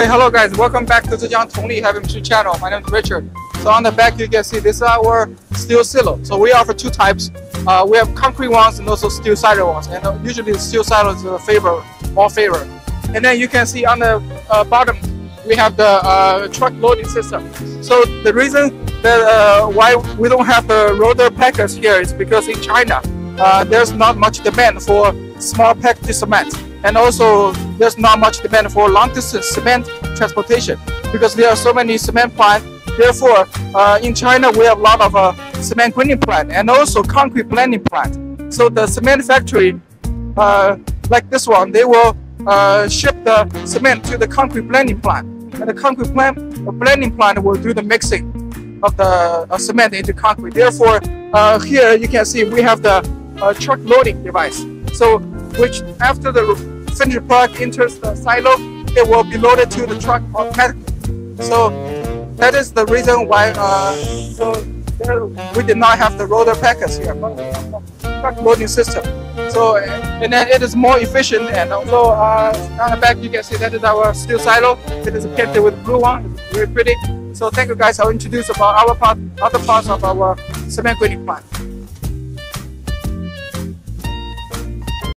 Hey, hello guys, welcome back to Zhejiang Tongli Heavy Machinery channel. My name is Richard. So on the back you can see this is our steel silo. So we offer two types. We have concrete ones and also steel silo ones. And usually the steel silo is a favor, more favor. And then you can see on the bottom we have the truck loading system. So the reason that why we don't have the roller packers here is because in China there's not much demand for small package cement. And also, there's not much demand for long-distance cement transportation because there are so many cement plants. Therefore, in China, we have a lot of cement grinding plant and also concrete blending plant. So the cement factory, like this one, they will ship the cement to the concrete blending plant. And the concrete blending plant will do the mixing of the cement into concrete. Therefore, here you can see we have the truck loading device. So, which after the finished product enters the silo, it will be loaded to the truck automatically. So that is the reason why we did not have the roller packers here, but we have the truck loading system. So and then it is more efficient. And also on the back you can see that is our steel silo. It is painted with blue one. It's very pretty. So thank you guys. I'll introduce about other parts of our cement grinding plant.